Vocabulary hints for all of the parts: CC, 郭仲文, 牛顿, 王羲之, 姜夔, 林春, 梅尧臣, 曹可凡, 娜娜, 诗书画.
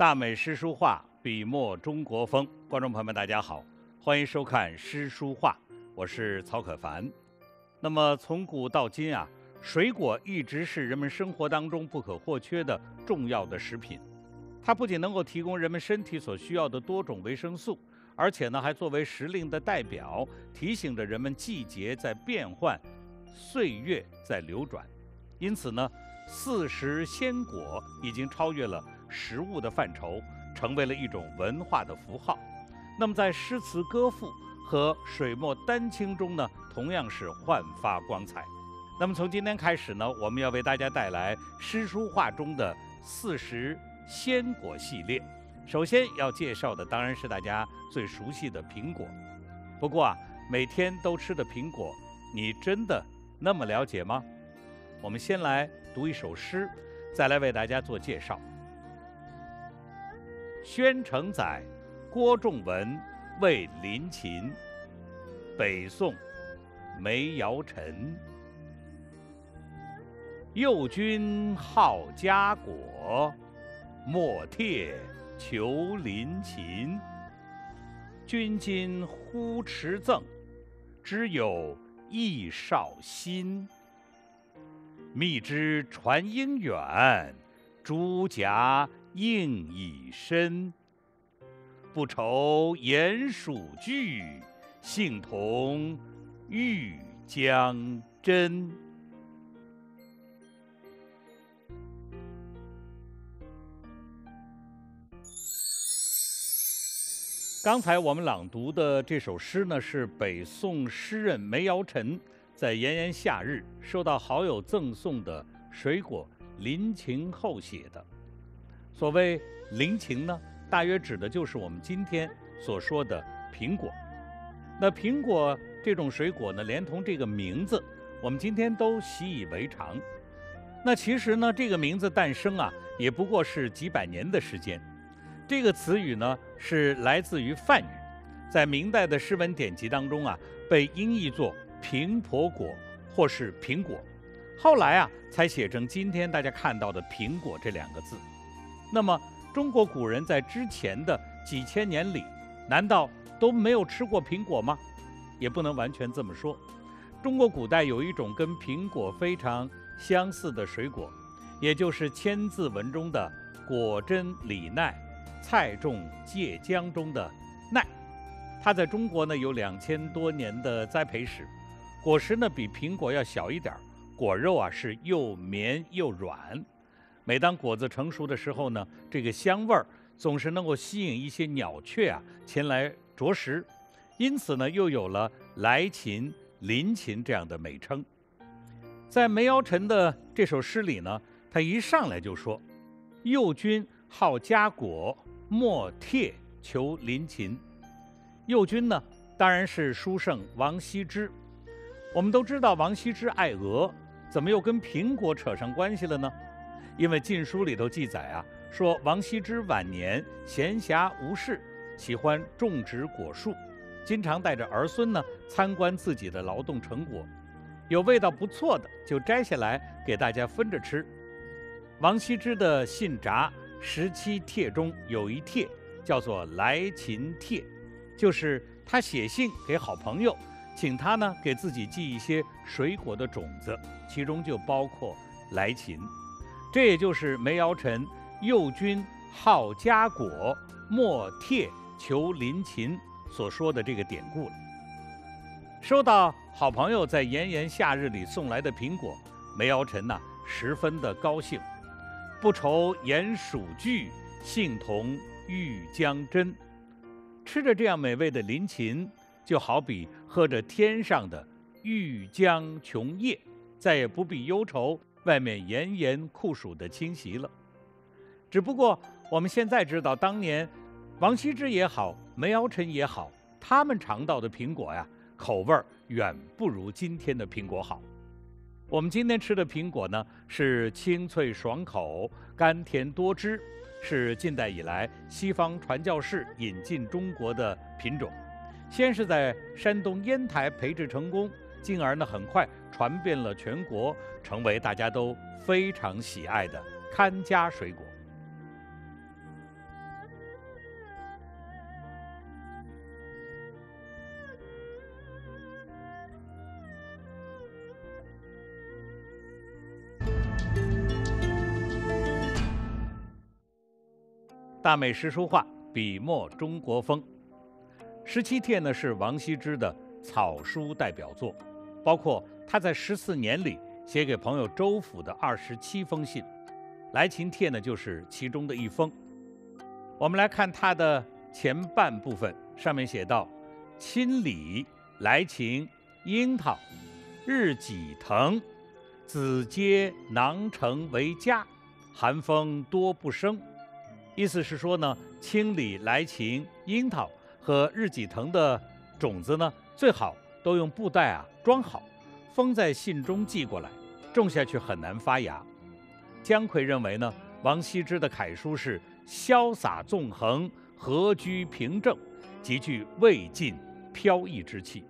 大美诗书画，笔墨中国风。观众朋友们，大家好，欢迎收看《诗书画》，我是曹可凡。那么从古到今啊，水果一直是人们生活当中不可或缺的重要的食品。它不仅能够提供人们身体所需要的多种维生素，而且呢，还作为时令的代表，提醒着人们季节在变换，岁月在流转。因此呢，四时鲜果已经超越了食物的范畴，成为了一种文化的符号。那么在诗词歌赋和水墨丹青中呢，同样是焕发光彩。那么从今天开始呢，我们要为大家带来诗书画中的四时鲜果系列。首先要介绍的当然是大家最熟悉的苹果。不过啊，每天都吃的苹果，你真的那么了解吗？我们先来读一首诗，再来为大家做介绍。宣城宰郭仲文为林禽，北宋梅尧臣。幼君好佳果，莫勔求林禽。君今忽持赠，知有一少心。密枝传应远，朱颊映已深。不愁鼹鼠聚，幸同玉江针。刚才我们朗读的这首诗呢，是北宋诗人梅尧臣在炎炎夏日收到好友赠送的水果林禽后写的。所谓林禽呢，大约指的就是我们今天所说的苹果。那苹果这种水果呢，连同这个名字，我们今天都习以为常。那其实呢，这个名字诞生啊，也不过是几百年的时间。这个词语呢，是来自于梵语，在明代的诗文典籍当中啊，被音译作苹婆果或是苹果，后来啊，才写成今天大家看到的苹果这两个字。那么中国古人在之前的几千年里，难道都没有吃过苹果吗？也不能完全这么说。中国古代有一种跟苹果非常相似的水果，也就是《千字文》中的果珍、李奈、蔡仲、介江中的奈。它在中国呢有2000多年的栽培史，果实呢比苹果要小一点，果肉啊是又绵又软。每当果子成熟的时候呢，这个香味儿总是能够吸引一些鸟雀啊前来啄食，因此呢，又有了来禽、林禽这样的美称。在梅尧臣的这首诗里呢，他一上来就说：“幼君好佳果，莫勔求林禽。”幼君呢，当然是书圣王羲之。我们都知道王羲之爱鹅，怎么又跟苹果扯上关系了呢？因为《晋书》里头记载啊，说王羲之晚年闲暇无事，喜欢种植果树，经常带着儿孙呢参观自己的劳动成果，有味道不错的就摘下来给大家分着吃。王羲之的信札17帖中有一帖叫做来禽帖，就是他写信给好朋友，请他呢给自己寄一些水果的种子，其中就包括来禽。这也就是梅尧臣幼君好佳果，莫勔求林禽所说的这个典故了。收到好朋友在炎炎夏日里送来的苹果，梅尧臣呢十分的高兴。不愁鼹鼠聚，幸同玉江针。吃着这样美味的林禽，就好比喝着天上的玉江琼液，再也不必忧愁外面炎炎酷暑的侵袭了。只不过我们现在知道，当年王羲之也好，梅尧臣也好，他们尝到的苹果呀，口味远不如今天的苹果好。我们今天吃的苹果呢，是清脆爽口、甘甜多汁，是近代以来西方传教士引进中国的品种。先是在山东烟台培植成功，进而呢很快传遍了全国，成为大家都非常喜爱的看家水果。大美石书画笔墨中国风。《17帖》呢是王羲之的草书代表作，包括他在14年里写给朋友周甫的27封信，《来秦帖》呢就是其中的一封。我们来看它的前半部分，上面写道：“亲李来秦樱桃，日己藤，子皆囊成为家，寒风多不生。”意思是说呢，清理来秦樱桃和日己藤的种子呢，最好都用布袋装好，封在信中寄过来，种下去很难发芽。姜夔认为呢，王羲之的楷书是潇洒纵横，和居平正，极具魏晋飘逸之气。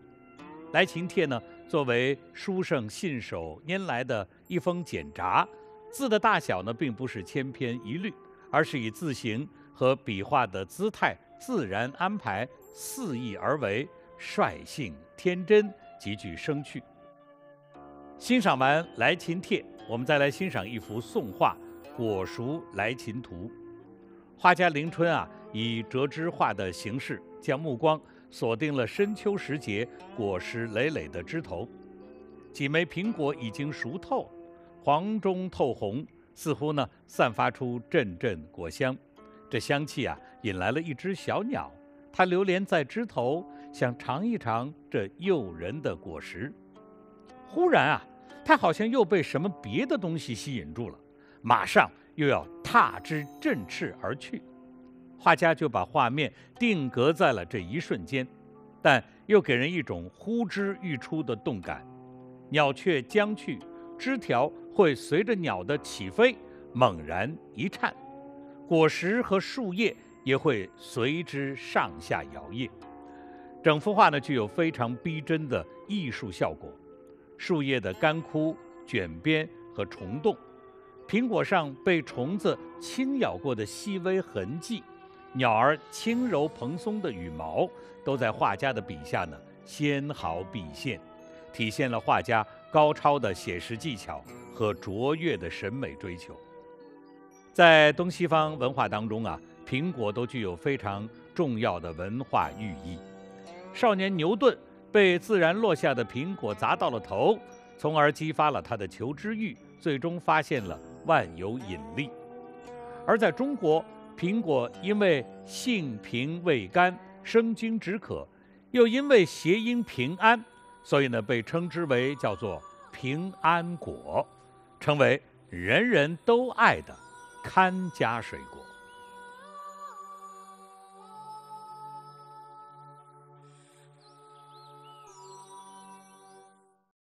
来秦帖呢，作为书圣信手拈来的一封简札，字的大小呢，并不是千篇一律，而是以字形和笔画的姿态自然安排，肆意而为，率性天真，极具生趣。欣赏完《来秦帖》，我们再来欣赏一幅宋画《果熟来秦图》。画家林春以折枝画的形式，将目光锁定了深秋时节果实累累的枝头，几枚苹果已经熟透，黄中透红，似乎呢散发出阵阵果香。这香气引来了一只小鸟，它流连在枝头，想尝一尝这诱人的果实。忽然它好像又被什么别的东西吸引住了，马上又要踏枝振翅而去。画家就把画面定格在了这一瞬间，但又给人一种呼之欲出的动感。鸟雀将去，枝条会随着鸟的起飞猛然一颤，果实和树叶也会随之上下摇曳。整幅画呢具有非常逼真的艺术效果，树叶的干枯、卷边和虫洞，苹果上被虫子轻咬过的细微痕迹，鸟儿轻柔蓬松的羽毛，都在画家的笔下呢纤毫毕现，体现了画家高超的写实技巧和卓越的审美追求。在东西方文化当中苹果都具有非常重要的文化寓意。少年牛顿被自然落下的苹果砸到了头，从而激发了他的求知欲，最终发现了万有引力。而在中国，苹果因为性平味甘，生津止渴，又因为谐音平安，所以呢，被称之为叫做平安果，成为人人都爱的看家水果。